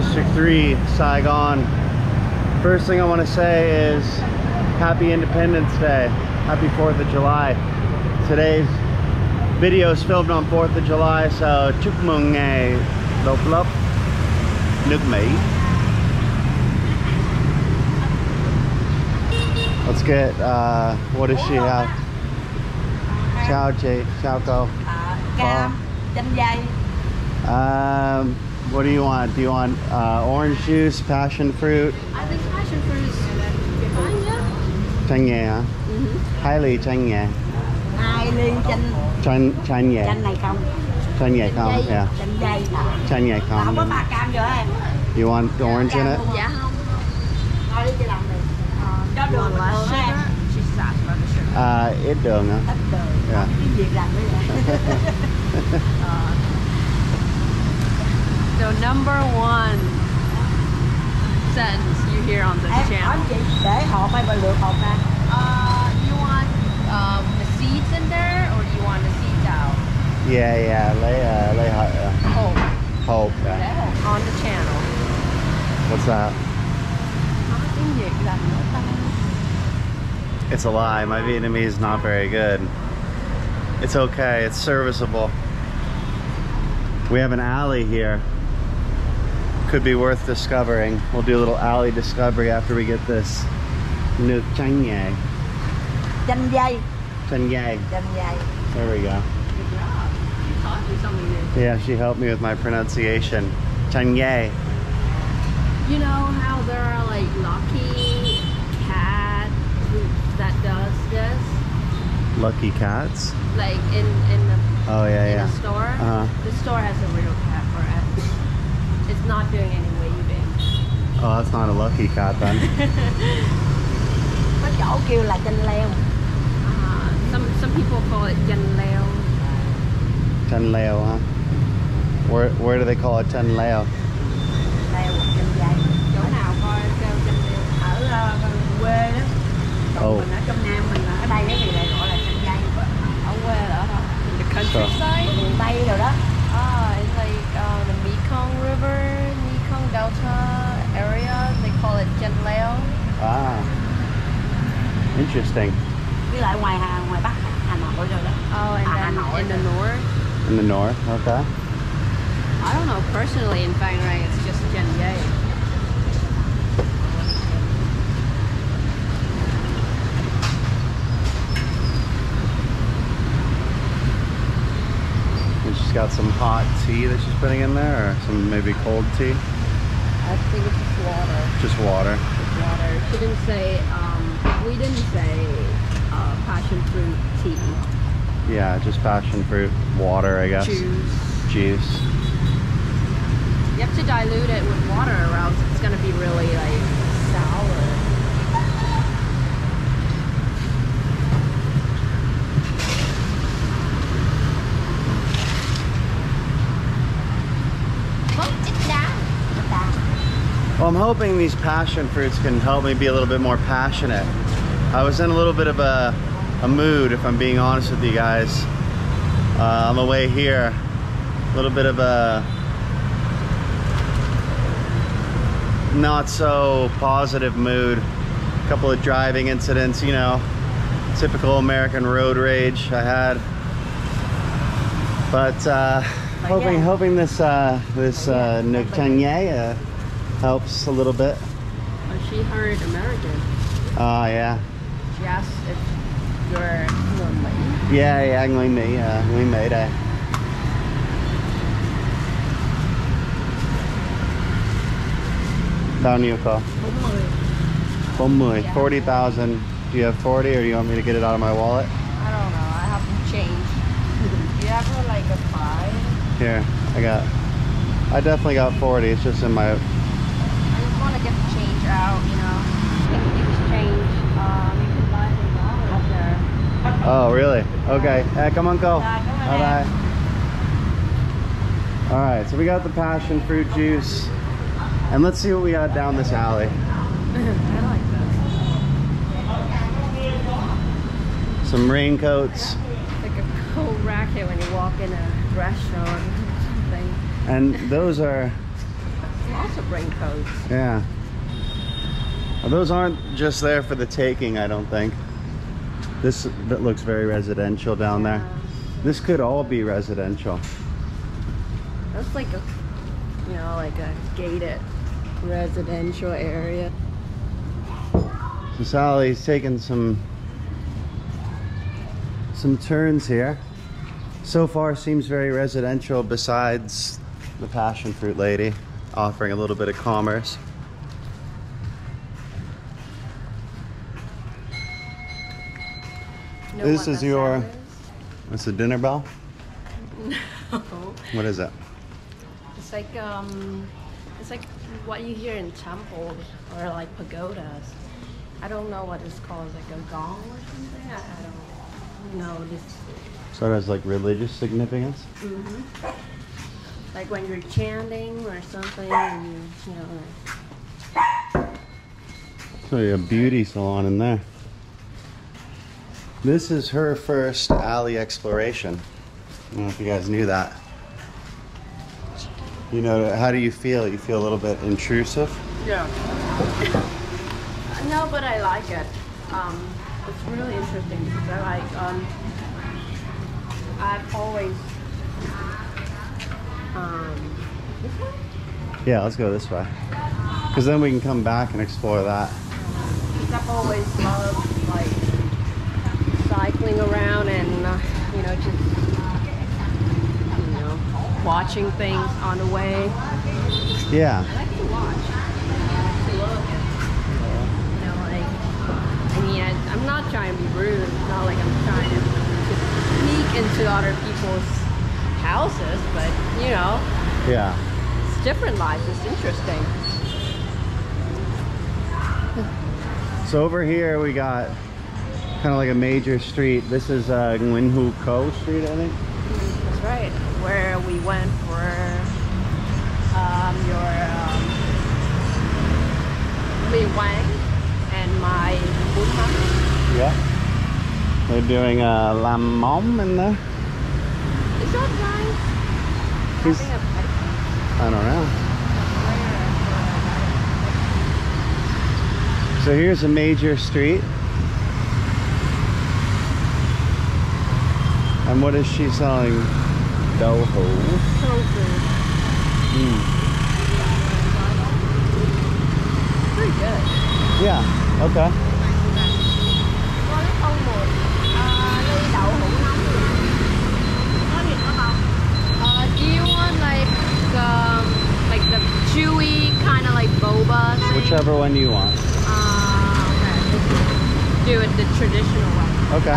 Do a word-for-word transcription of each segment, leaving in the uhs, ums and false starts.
District three, Saigon. First thing I want to say is happy Independence Day. Happy fourth of July. Today's video is filmed on fourth of July, so chúc mừng ngày độc lập nước Mỹ. Let's get, uh, what does she have? Chào chị, chào cô. Cam, chanh dây. Um, what do you want? Do you want uh, orange juice, passion fruit? I think passion fruit is fine, yeah. Chanh dây, huh? Mm-hmm. Hai ly chanh dây. Hai ly chanh. Chanh chanh dây. Chanh này không. Chanh dây không, chanh dây. Yeah. Chanh dây. Chanh dây không. Không có bà cam vô em. You want orange in it? Dạ không. Thôi đi chị làm được. Cho đường bình thường á em. À, ít đường hả? Ít đường. Cái việc làm đấy vậy. So number one sentence you hear on this channel. Để hộp hay lựa hộp ra? You want uh, the seeds in there or you want the seeds out? Yeah, yeah, lấy uh, lấy hộp. Uh, hộp. Hộp. Yeah. Để hộp on the channel. What's that? It's a lie. My Vietnamese is not very good. It's okay. It's serviceable. We have an alley here. Could be worth discovering. We'll do a little alley discovery after we get this nước chanh dây. Chanh dây. Chanh dây. Chanh dây. There we go. Good job. She taught you something new. Yeah, she helped me with my pronunciation. Chanh dây. You know how there are like lucky cats that does this? Lucky cats? Like in in the oh yeah in yeah. The store. Uh -huh. The store has a real cat for it. It's not doing any waving. Oh, that's not a lucky cat then. Có chỗ kêu là chanh leo. Some some people call it chanh leo. Chanh leo, huh? Where where do they call it chanh leo? Oh. In the countryside? Ah, it's like uh, the Mekong River, Mekong Delta area. They call it chanh leo. Ah. Interesting. Oh, and then in the north? In the north, okay. I don't know personally in Bang Rai, it's just chanh dây. And she's got some hot tea that she's putting in there, or some maybe cold tea? I think it's just water. Just water. Just water. She didn't say, um, we didn't say uh, passion fruit tea. Yeah, just passion fruit water, I guess. Juice. Juice. You have to dilute it with water or else it's going to be really like sour. Well, I'm hoping these passion fruits can help me be a little bit more passionate. I was in a little bit of a, a mood, if I'm being honest with you guys, uh, on the way here. A little bit of a not so positive mood. A couple of driving incidents, you know, typical American road rage I had. But uh, hoping, yeah. hoping this uh, this uh, nước chanh dây uh, helps a little bit. Well, she heard American. Oh uh, yeah. She asked if you're lonely. Yeah, yeah, Nguyen Hu, uh, Nguyen Hu đây. Bao nhiêu cô? forty. forty. forty thousand. Do you have forty or do you want me to get it out of my wallet? I don't know. I have to change. You have her like a five? Here. I got... I definitely got forty. It's just in my... I just want to get the change out, you know. If you exchange, um, you can buy some dollars out there. Oh, really? Okay. Hey, come on, go. Yeah, come on. Bye-bye. Alright, so we got the passion fruit juice. And let's see what we got down this alley. I like this. Some raincoats. It's like a cold racket when you walk in a restaurant or something. And those are Lots of raincoats. Yeah. Well, those aren't just there for the taking, I don't think. This that looks very residential down yeah. there. This could all be residential. That's like a, you know, like a gated residential area. So Sally's taking some some turns here. So far seems very residential besides the passion fruit lady offering a little bit of commerce. No this is your, what's the dinner bell? No. What is it? It's like, um, it's like what you hear in temples or like pagodas. I don't know what it's called, it's like a gong or something? I, I don't know. This. So it has like religious significance? Mm-hmm. Like when you're chanting or something and you, you know. Like... So you're a beauty salon in there. This is her first alley exploration. I don't know if you guys knew that. You know, how do you feel? You feel a little bit intrusive? Yeah. No, but I like it. Um, it's really interesting because I like, um, I've always, um, this way? Yeah, let's go this way. Because then we can come back and explore that. Because I've always loved, like, cycling around and uh, you know, just you know, watching things on the way. Yeah. I like to watch. I like to look. You know, like I mean, I, I'm not trying to be rude. It's not like I'm trying to, to sneak into other people's houses, but you know. Yeah. It's different lives. It's interesting. So over here we got. Kind of like a major street. This is uh, Nguyen Hu Ko Street, I think. That's right. Where we went for um, your um, Li Wang and my Busan. Yeah. They're doing uh, Lam Mom in there. Is that guy having a pedicure? I don't know. So here's a major street. And what is she selling? Doughho. Mm. Pretty good. Yeah, okay. Uh, do you want like um, like the chewy kind of like boba thing? Whichever one you want. Uh, okay. Do it the traditional way. Okay.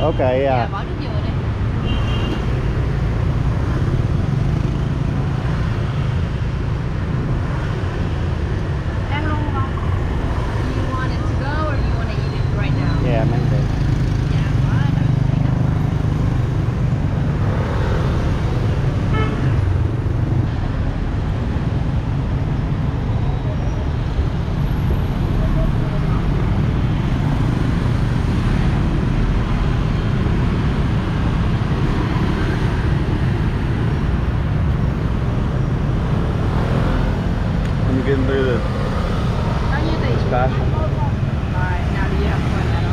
Okay, yeah. Getting through the fashion. Alright, now do you have to put that on.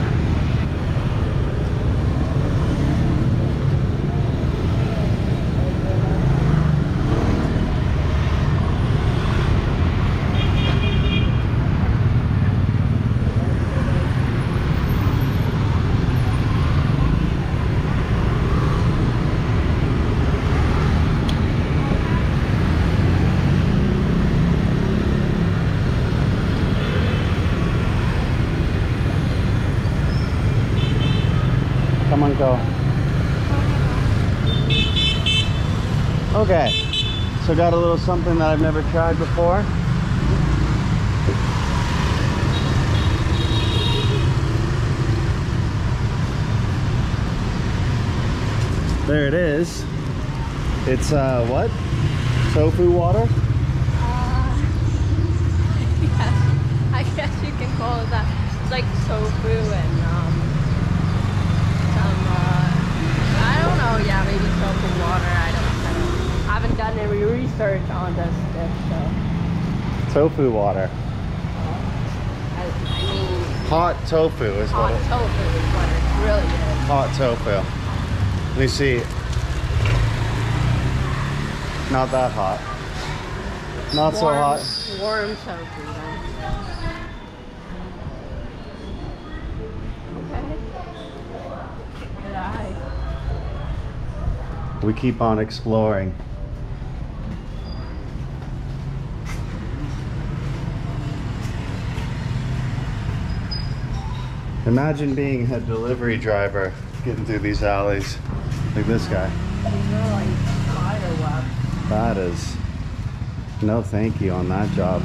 Come on, go. Okay, so got a little something that I've never tried before. There it is. It's uh, what? Tofu water? I guess you can call it that. It's like tofu and um, some, uh, I don't know, yeah, maybe tofu water, I don't know. I haven't done any research on this dish, so. Tofu water. Uh, I, I mean... Hot tofu is hot what it is. Hot tofu is what it really is. Hot tofu. Let me see. Not that hot. Not warm, so hot. Warm tofu, then. We keep on exploring. Imagine being a delivery driver getting through these alleys like this guy. These are like spider webs. That is no thank you on that job.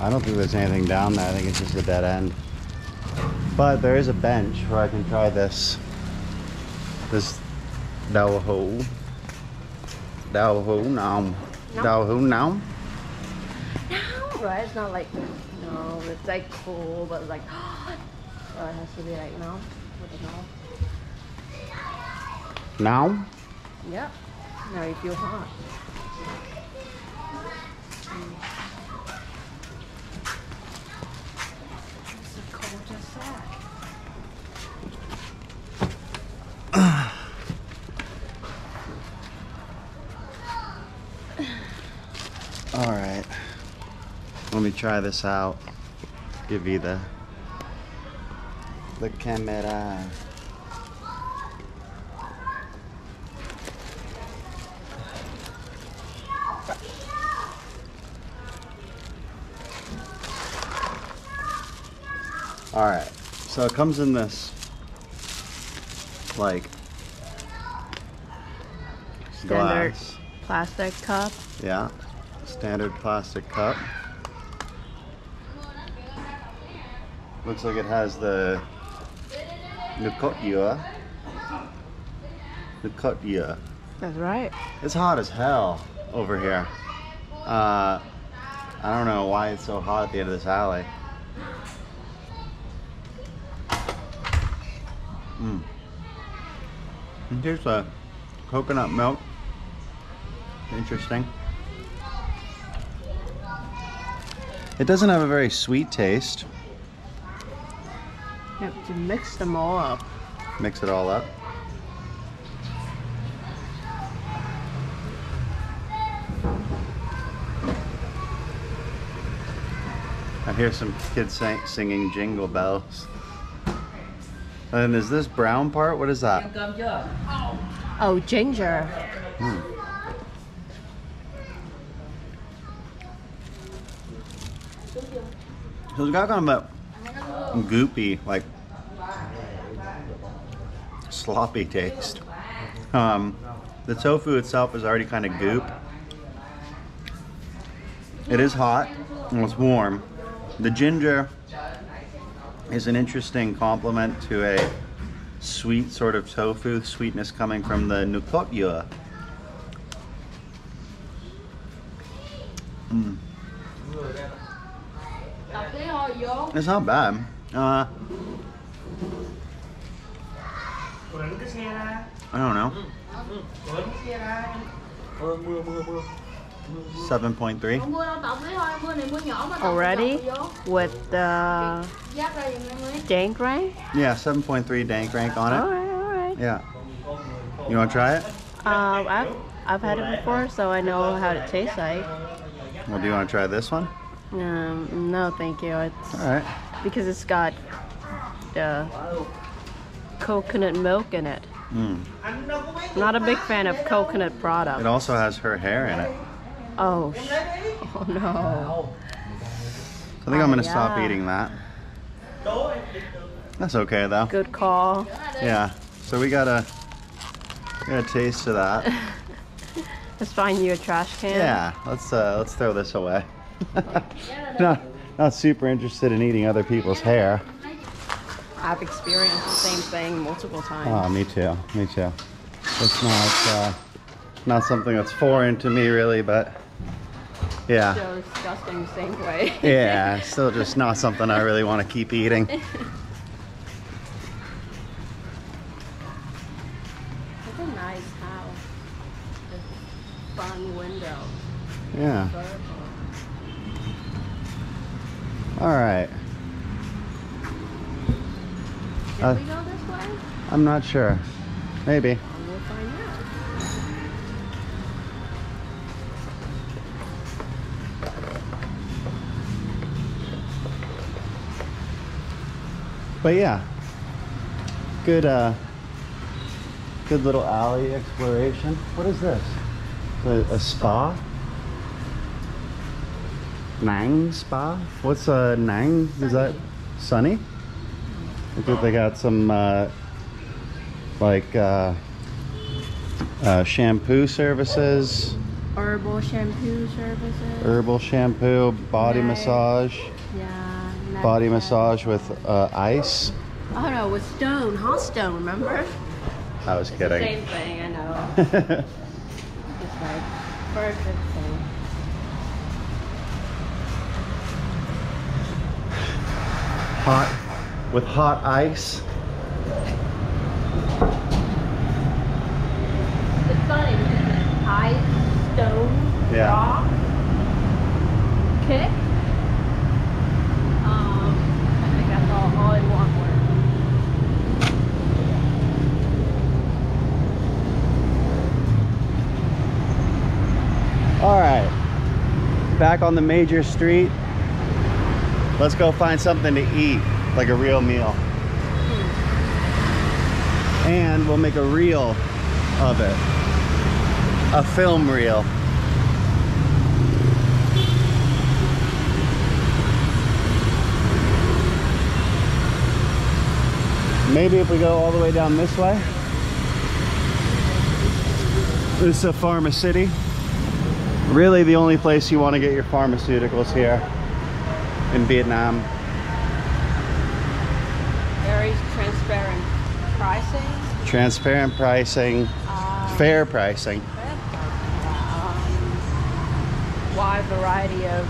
I don't think there's anything down there. I think it's just a dead end. But there is a bench where I can try this. This Daohu. Daohu Nam. Daohu Nam? No, right? It's not like, no, it's like cool, but it's like, oh, it has to be like, no. Now? Yep. Now you feel hot. Alright, let me try this out. Give you the, the camera. Alright, so it comes in this, like, standard glass. Plastic cup. Yeah. Standard plastic cup. Looks like it has the nukotia. Nukotia. That's right. It's hot as hell over here. Uh, I don't know why it's so hot at the end of this alley. Mm. And here's a coconut milk. Interesting. It doesn't have a very sweet taste. You have to mix them all up. Mix it all up. I hear some kids sing singing jingle bells. And is this brown part? What is that? Oh, ginger. Mm. So it's got kind of a goopy, like sloppy taste. Um, the tofu itself is already kind of goop. It is hot and it's warm. The ginger is an interesting complement to a sweet sort of tofu, sweetness coming from the nukotia. Mm. It's not bad. Uh, I don't know. seven point three. Already? With the dank rank? Yeah, seven point three dank rank on it. Alright, alright. Yeah. You want to try it? Um, I've, I've had it before, so I know how it tastes like. Well, do you want to try this one? Um, no, thank you. It's all right because it's got uh, coconut milk in it. Mm. Not a big fan of coconut products. It also has her hair in it. Oh, oh no. So I think oh, I'm going to yeah. stop eating that. That's okay though. Good call. Yeah. So we got a, we got a taste of that. Let's find you a trash can. Yeah. Let's uh, let's throw this away. not, not super interested in eating other people's hair. I've experienced the same thing multiple times. Oh, me too. Me too. It's not uh, not something that's foreign to me really, but yeah. Still disgusting the same way. Yeah. Still just not something I really want to keep eating. Yeah. All right. Did uh, we go this way? I'm not sure. Maybe. We'll find out. But yeah, good. Uh, good little alley exploration. What is this? A, a spa? Nang spa? What's a uh, Nang? Sunny. Is that sunny? I think they got some uh, like uh, uh, shampoo services. Herbal shampoo services. Herbal shampoo, body Night. massage. Yeah. Night body night. massage with uh, ice. Oh no, with stone, hot stone. Remember? I was it's kidding. The same thing, I know. It's like perfect thing. Hot, with hot ice. It's funny because it's ice, stone, yeah. rock, kick. Um, I think that's all, all in one word. All right, back on the major street. Let's go find something to eat, like a real meal. Mm. And we'll make a reel of it. A film reel. Maybe if we go all the way down this way. This is a pharmacy. Really the only place you want to get your pharmaceuticals here. In Vietnam. Very transparent pricing. Transparent pricing. Um, fair pricing. Fair. Um, wide variety of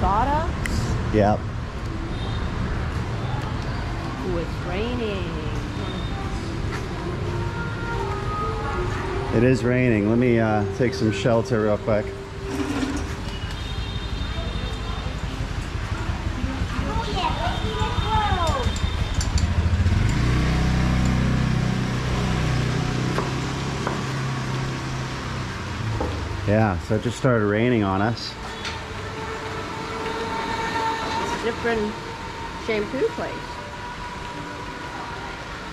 products. Yep. Ooh, it's raining. It is raining. Let me uh, take some shelter real quick. Yeah, so it just started raining on us. It's a different shampoo place.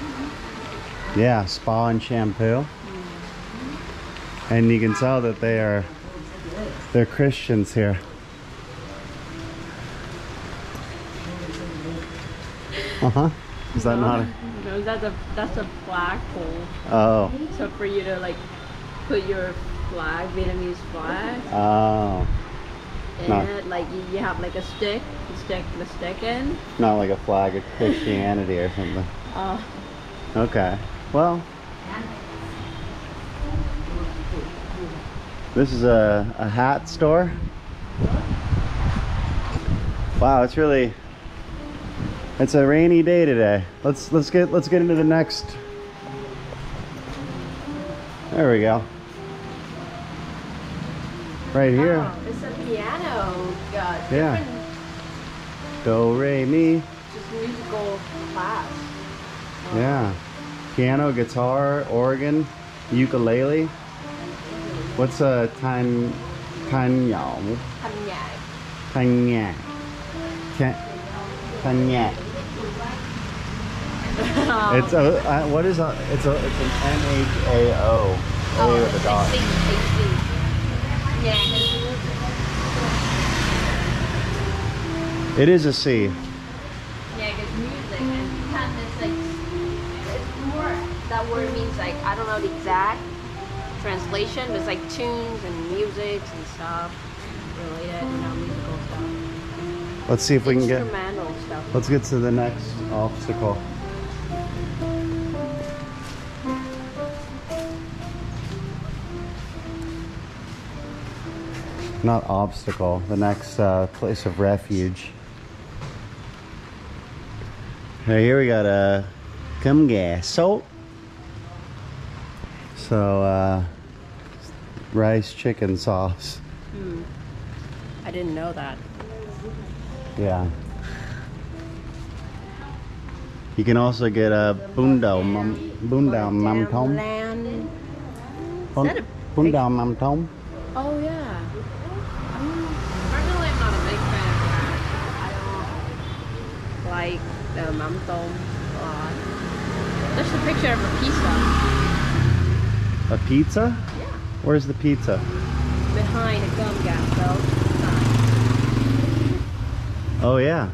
Mm-hmm. Yeah, spa and shampoo. Mm-hmm. And you can tell that they are, they're Christians here. Uh-huh. Is that no, not a... No, that's a, that's a flag pole. Oh. So for you to like put your... flag, Vietnamese flag. Oh. And not, like you, you have like a stick, you stick the stick in. Not like a flag of Christianity or something. Oh. Okay. Well. This is a, a hat store. Wow, it's really, it's a rainy day today. Let's let's get let's get into the next. There we go. Right here. Oh, it's a piano. God. Yeah. Do, re, mi. Just musical class. Um, yeah. Piano, guitar, organ, ukulele. What's a tan tan yao? Tan yao. Tan yao. It's a uh, what is a? It's a it's an M H A O. A with a dot. Yeah. It is a C. Yeah, because music and time is like, it's more, that word means like, I don't know the exact translation, but it's like tunes and music and stuff related, you know, musical stuff. Let's see if we can get, stuff. Let's get to the next obstacle. Not obstacle, the next uh, place of refuge. Now here we got a gum gas salt. So uh, rice chicken sauce. Mm. I didn't know that. Yeah. You can also get a bundao mam bundao mam thong. Bundao mam thong. Oh yeah. Like the mamtom. There's a picture of a pizza. A pizza? Yeah. Where's the pizza? Behind a gum gas station. Oh yeah.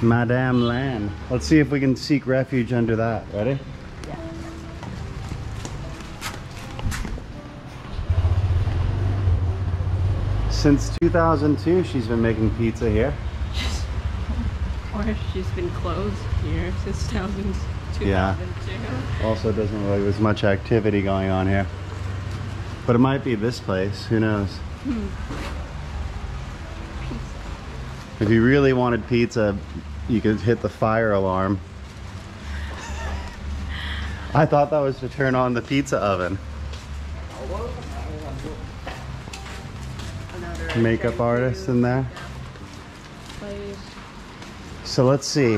Madame Lan. Let's see if we can seek refuge under that. Ready? Yeah. Since two thousand two, she's been making pizza here. Or she's been closed here since two thousand two. Yeah. Also doesn't really, there's much activity going on here. But it might be this place, who knows? Hmm. If you really wanted pizza, you could hit the fire alarm. I thought that was to turn on the pizza oven. Another makeup artist in there. So let's see.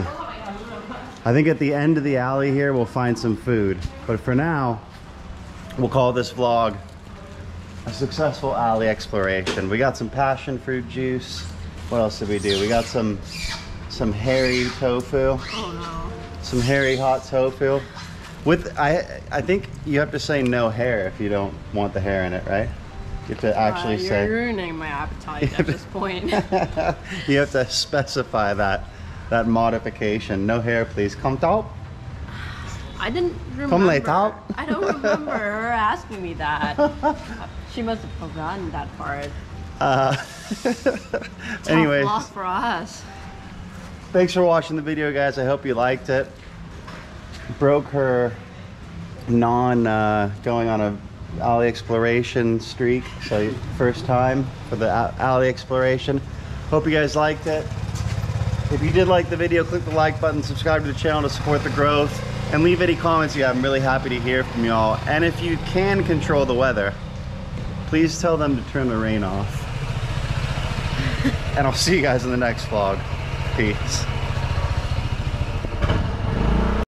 I think at the end of the alley here, we'll find some food. But for now, we'll call this vlog a successful alley exploration. We got some passion fruit juice. What else did we do? We got some some hairy tofu. Oh no. Some hairy hot tofu. With I I think you have to say no hair if you don't want the hair in it, right? You have to actually uh, you're say. You're ruining my appetite at this point. You have to specify that. That modification. No hair, please. Come top. I didn't remember. Come lay top. I don't remember her asking me that. She must have forgotten that part. Uh, anyways. Tough loss for us. Thanks for watching the video, guys. I hope you liked it. Broke her non uh, going on a alley exploration streak. So first time for the alley exploration. Hope you guys liked it. If you did like the video, click the like button, subscribe to the channel to support the growth, and leave any comments you have. I'm really happy to hear from y'all. And if you can control the weather, please tell them to turn the rain off. And I'll see you guys in the next vlog. Peace.